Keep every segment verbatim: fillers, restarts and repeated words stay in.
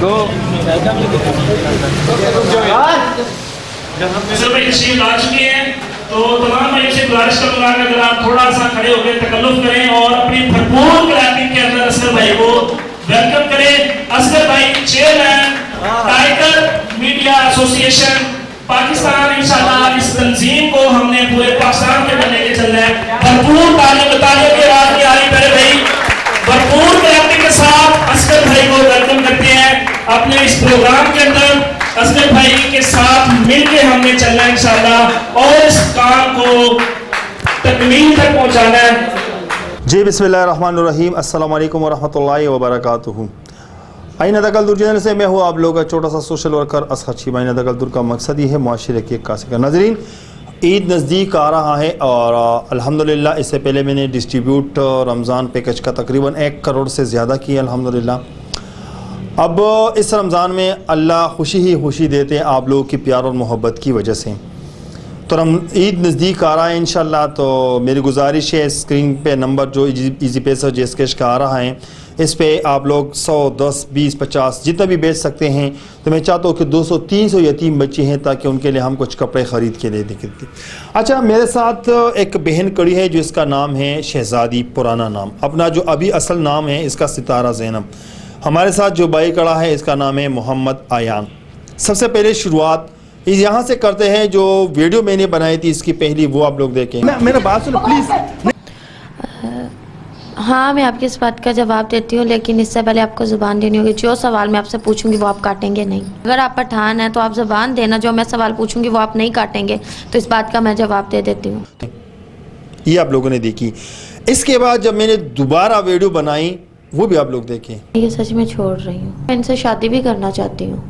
गो सिर्फ एक चीज लास्ट की है तो तमाम एक से गुजारिश करूंगा कि अगर आप थोड़ा सा खड़े होकर तकल्लुफ करें और अपनी भरपूर क्रांति के अंदर असगर भाई को वेलकम करें। असगर भाई chairman tiger media association Pakistan. इंशाल्लाह इस तंजीम को हमने पूरे पाकिस्तान के बनने के चलना है। भरपूर तालीम बताने के बाद की आली मेरे भाई भरपूर क्रांति के साथ असगर भाई को वेलकम करते हैं अपने इस प्रोग्राम के अंदर। असगर भाई के साथ मिलके हमने चलना है इंशाल्लाह और इस काम को तकमील तक पहुंचाना है। जी बिस्मिल्लाहिर्रहमानिर्रहीम, अस्सलाम वालेकुम वरहमतुल्लाहि वबरकातुहू। आइना दा कल्तोर चैनल से मैं हूँ आप लोगों का छोटा सा सोशल वर्कर असगर शीब। आइना दा कल्तोर का मकसद ये है माशरे की कासिका। नाज़रीन, ईद नज़दीक आ रहा है और अल्हम्दुलिल्लाह इससे पहले मैंने डिस्ट्रीब्यूट रमज़ान पैकेज का तकरीबन एक करोड़ से ज़्यादा किया अल्हम्दुलिल्लाह। अब इस रमज़ान में अल्लाह खुशी ही खुशी देते हैं आप लोगों की प्यार और मोहब्बत की वजह से। तो रम ईद नज़दीक आ रहा है इंशाल्लाह, तो मेरी गुजारिश है स्क्रीन पे नंबर जो इजी पे और जेस कैश का आ रहा है इस पे आप लोग सौ दस बीस पचास जितना भी बेच सकते हैं। तो मैं चाहता हूँ कि दो सौ तीन सौ यतीम बच्चे हैं ताकि उनके लिए हम कुछ कपड़े ख़रीद के दे दें। अच्छा, मेरे साथ एक बहन खड़ी है जो इसका नाम है शहज़ादी, पुराना नाम, अपना जो अभी असल नाम है इसका सितारा जैनब। हमारे साथ जो भाई खड़ा है इसका नाम है मोहम्मद आयान। सबसे पहले शुरुआत यहाँ से करते हैं, जो वीडियो मैंने बनाई थी इसकी पहली वो आप लोग देखें। मैं, मेरा बात सुनो प्लीज। हाँ, मैं आपकी इस बात का जवाब देती हूँ, लेकिन इससे पहले आपको ज़ुबान देनी होगी। जो सवाल मैं आपसे पूछूंगी वो आप काटेंगे नहीं। अगर आप पठान हैं तो आप ज़ुबान देना, जो मैं सवाल पूछूंगी वो आप नहीं काटेंगे, तो इस बात का मैं जवाब दे देती हूँ। ये आप लोगों ने देखी। इसके बाद जब मैंने दोबारा वीडियो बनाई वो भी आप लोग देखें। ये सच में छोड़ रही हूँ, मैं इनसे शादी भी करना चाहती हूँ।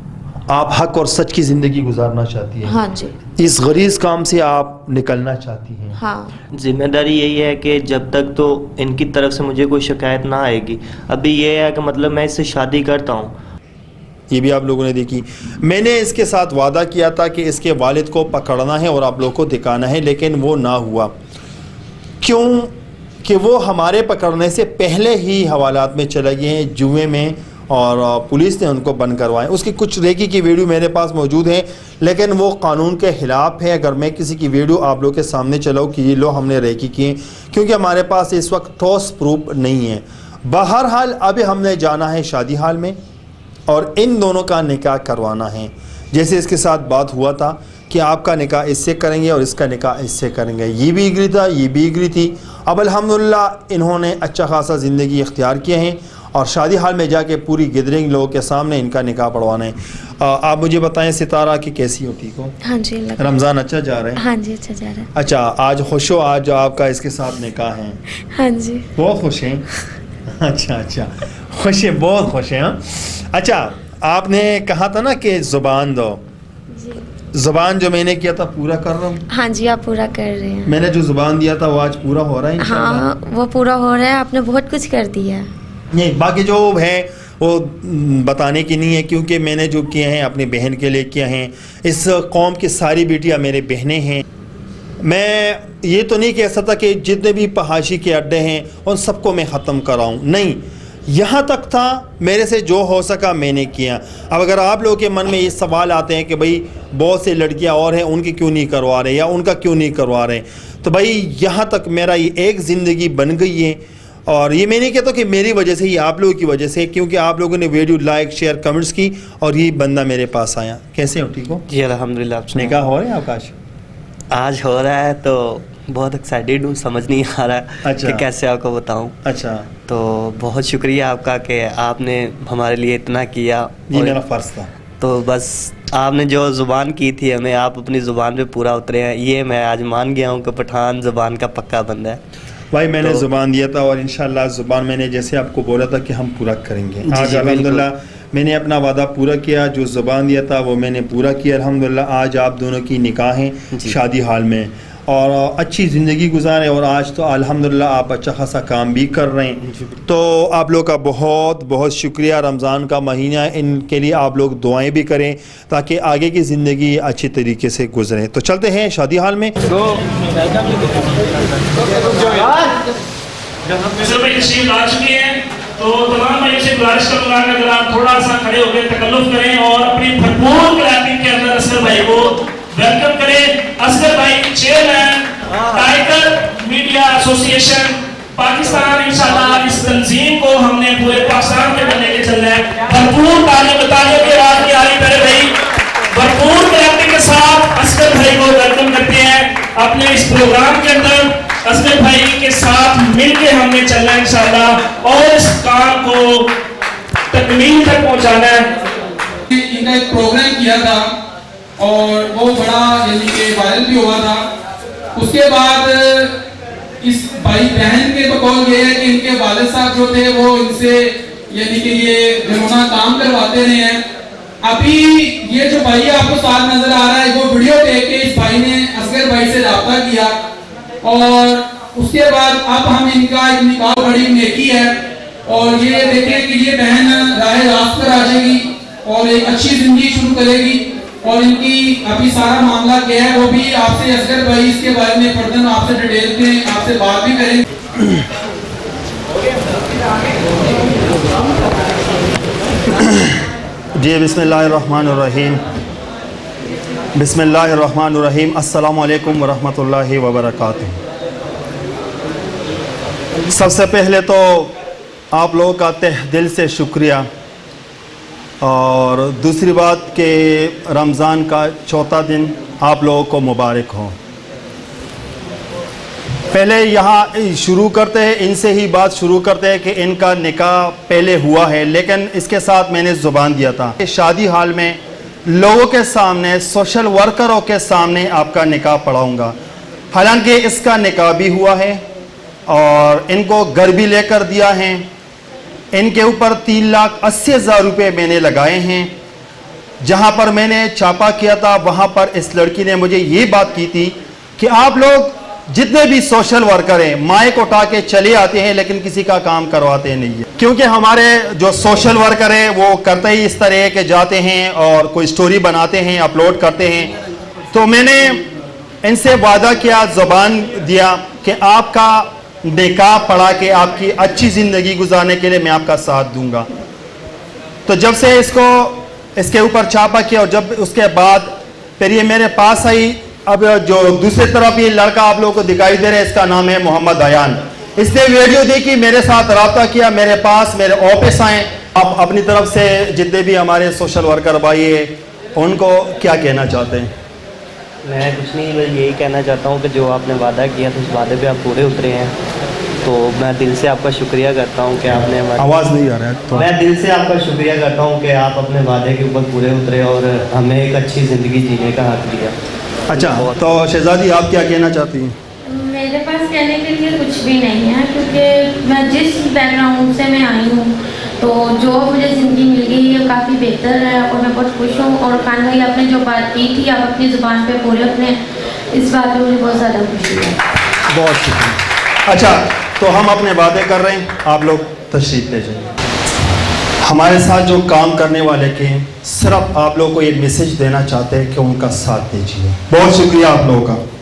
आप हक और सच की जिंदगी गुजारना चाहती हैं? हाँ जी। इस गरीज काम से आप निकलना चाहती हैं? हाँ। जिम्मेदारी यही है कि जब तक तो इनकी तरफ से मुझे कोई शिकायत ना आएगी। अभी ये है कि मतलब मैं इससे शादी करता हूँ। ये भी आप लोगों ने देखी। मैंने इसके साथ वादा किया था कि इसके वालिद को पकड़ना है और आप लोगों को दिखाना है, लेकिन वो ना हुआ। क्यों? कि वो हमारे पकड़ने से पहले ही हवालात में चले गए हैं, जुए में, और पुलिस ने उनको बंद करवाए। उसकी कुछ रेकी की वीडियो मेरे पास मौजूद है, लेकिन वो कानून के ख़िलाफ़ है। अगर मैं किसी की वीडियो आप लोग के सामने चलाऊँ कि ये लो हमने रेकी किए, क्योंकि हमारे पास इस वक्त ठोस प्रूफ नहीं है। बहरहाल अभी हमने जाना है शादी हाल में और इन दोनों का निकाह करवाना है। जैसे इसके साथ बात हुआ था कि आपका निकाह इससे करेंगे और इसका निकाह इससे करेंगे, ये भी एग्री था, ये भी एग्री थी। अब अल्हम्दुलिल्लाह इन्होंने अच्छा खासा ज़िंदगी इख्तियार किए हैं और शादी हाल में जाके पूरी गैदरिंग लोगों के सामने इनका निकाह पढ़वाना है। आ, आप मुझे बताएं सितारा की कैसी होती को? हाँ जी, रमज़ान अच्छा जा रहा है? हाँ जी, अच्छा जा रहा है। अच्छा, आज खुश हो, आज आपका इसके साथ निकाह है? हाँ जी, बहुत खुश हैं। अच्छा अच्छा, खुश है, बहुत खुश हैं। अच्छा, आपने कहा था ना कि ज़ुबान दो, ज़ुबान जो मैंने किया था पूरा कर रहा हूँ? हाँ जी, आप पूरा कर रहे हैं। मैंने जो ज़ुबान दिया था वो आज पूरा हो रहा है इंशाल्लाह? हाँ, वो पूरा हो रहा है। आपने बहुत कुछ कर दिया। नहीं, बाकी जो है वो बताने की नहीं है, क्योंकि मैंने जो किए हैं अपनी बहन के लिए किए हैं। इस कौम की सारी बेटियाँ मेरे बहनें हैं। मैं ये तो नहीं कह सकता कि जितने भी फहाशी के अड्डे हैं उन सबको मैं ख़त्म कराऊँ, नहीं। यहाँ तक था, मेरे से जो हो सका मैंने किया। अब अगर आप लोगों के मन में ये सवाल आते हैं कि भाई बहुत से लड़कियाँ और हैं उनकी क्यों नहीं करवा रहे या उनका क्यों नहीं करवा रहे, तो भाई यहाँ तक मेरा ये एक ज़िंदगी बन गई है। और ये मैं नहीं कहता कि मेरी वजह से, ये आप लोगों की वजह से, क्योंकि आप लोगों ने वीडियो लाइक शेयर कमेंट्स की और ये बंदा मेरे पास आया। कैसे हो? ठीक हो जी, अल्हम्दुलिल्लाह। निकाह हो रहा है आकाश? आज हो रहा है, तो बहुत एक्साइटेड हूँ, समझ नहीं आ रहा है। अच्छा। कि कैसे आपको बताऊँ। अच्छा, तो बहुत शुक्रिया आपका कि आपने हमारे लिए इतना किया, ये मेरा फर्ज था। तो बस आपने जो ज़ुबान की थी हमें, आप अपनी ज़ुबान पे पूरा उतरे हैं, ये मैं आज मान गया हूँ कि पठान ज़ुबान का पक्का बंदा है। भाई मैंने तो ज़ुबान दिया था और इंशाल्लाह ज़ुबान मैंने जैसे आपको बोला था कि हम पूरा करेंगे। आज अल्हम्दुलिल्लाह मैंने अपना वादा पूरा किया, जो ज़ुबान दिया था वो मैंने पूरा किया अल्हम्दुलिल्लाह। आज आप दोनों की निकाहें शादी हाल में और अच्छी ज़िंदगी गुजारें, और आज तो अल्हम्दुलिल्लाह आप अच्छा खासा काम भी कर रहे हैं। तो आप लोग का बहुत बहुत शुक्रिया। रमज़ान का महीना है, इनके लिए आप लोग दुआएं भी करें ताकि आगे की ज़िंदगी अच्छे तरीके से गुजरे। तो चलते हैं शादी हाल में। तो तो तमाम भाइयों से गुजारिश करूंगा कि अगर आप थोड़ा सा खड़े होकर तकल्लुफ करें और अपनी भरपूर क्लासिंग के अंदर असगर भाई को वेलकम करें। असगर भाई chairman tiger media association Pakistan, इंशाल्लाह इस तंजीम को हमने पूरे पाकिस्तान में लेके चलना है। भरपूर तालिब तालिब के बाद की आली मेरे भाई भरपूर क्लासिंग के साथ असगर भाई को वेलकम करते हैं अपने इस प्रोग्राम के अंदर। असगर भाई के साथ मिलके हमने चलना है इंशाल्लाह और इस काम को तकमील तक पहुंचाना है। इनका एक प्रोग्राम किया था और वो बड़ा यानी कि वायरल भी हुआ था। उसके बाद इस भाई बहन के तो कॉल ये है कि इनके वालिद साहब जो थे वो इनसे यानी कि ये घरोना काम करवाते रहे हैं। अभी ये जो भाई आपको साथ नजर आ रहा है वो वीडियो देख के इस भाई ने असगर भाई से रब्ता किया और उसके बाद अब हम इनका एक निकाह बड़ी नेकी है और ये देखें कि ये बहन राह रास्त पर आ जाएगी और एक अच्छी जिंदगी शुरू करेगी। और इनकी अभी सारा मामला क्या है वो भी आपसे असगर भाई इसके बारे में फर्दन आपसे डिटेल में आपसे बात भी करेंगे। जी बिस्मिल्लाहिर्रहमानिर्रहीम बिस्मिल्लाहिर्रहमानिर्रहीम अस्सलामु अलैकुम वरहमतुल्लाहि वबरकातुह। सबसे पहले तो आप लोगों का तह दिल से शुक्रिया। और दूसरी बात कि रमज़ान का चौथा दिन आप लोगों को मुबारक हो। पहले यहाँ शुरू करते हैं, इनसे ही बात शुरू करते हैं कि इनका निकाह पहले हुआ है लेकिन इसके साथ मैंने ज़ुबान दिया था कि शादी हाल में लोगों के सामने सोशल वर्करों के सामने आपका निकाह पढ़ाऊँगा। हालांकि इसका निकाह भी हुआ है और इनको घर भी लेकर दिया है। इनके ऊपर तीन लाख अस्सी हज़ार रुपये मैंने लगाए हैं। जहां पर मैंने छापा किया था वहां पर इस लड़की ने मुझे ये बात की थी कि आप लोग जितने भी सोशल वर्कर हैं माइक उठा के चले आते हैं लेकिन किसी का काम करवाते नहीं है, क्योंकि हमारे जो सोशल वर्कर हैं वो करते ही इस तरह के जाते हैं और कोई स्टोरी बनाते हैं अपलोड करते हैं। तो मैंने इनसे वादा किया, ज़ुबान दिया कि आपका निकाह पढ़ा के आपकी अच्छी ज़िंदगी गुजारने के लिए मैं आपका साथ दूंगा। तो जब से इसको इसके ऊपर छापा किया और जब उसके बाद फिर ये मेरे पास आई। अब जो दूसरी तरफ ये लड़का आप लोगों को दिखाई दे रहा है इसका नाम है मोहम्मद अयान। इसने वीडियो देखी, मेरे साथ रब्ता किया, मेरे पास मेरे ऑफिस आए। आप अपनी तरफ से जितने भी हमारे सोशल वर्कर भाई हैं उनको क्या कहना चाहते हैं? मैं कुछ नहीं, मैं यही कहना चाहता हूँ कि जो आपने वादा किया तो उस वादे पे आप पूरे उतरे हैं, तो मैं दिल से आपका शुक्रिया करता हूँ कि आपने आवाज़ नहीं आ रहा है तो मैं दिल से आपका शुक्रिया करता हूँ कि आप अपने वादे के ऊपर पूरे उतरे और हमें एक अच्छी ज़िंदगी जीने का हक दिया। अच्छा, तो शहज़ादी आप क्या कहना चाहती हैं? मेरे पास कहने के लिए कुछ भी नहीं है क्योंकि मैं जिस बैकग्राउंड से मैं आई हूँ तो जो मुझे ज़िंदगी मिल गई है काफ़ी बेहतर है और मैं बहुत खुश हूँ। और खान भाई आपने जो बात की थी आप अपनी ज़ुबान पे बोले, अपने इस बात पे मुझे बहुत ज़्यादा खुशी है, बहुत शुक्रिया। अच्छा, तो हम अपने वादे कर रहे हैं, आप लोग तशरीफ ले जाइए। हमारे साथ जो काम करने वाले के सिर्फ आप लोगों को ये मैसेज देना चाहते हैं कि उनका साथ दीजिए। बहुत शुक्रिया आप लोगों का।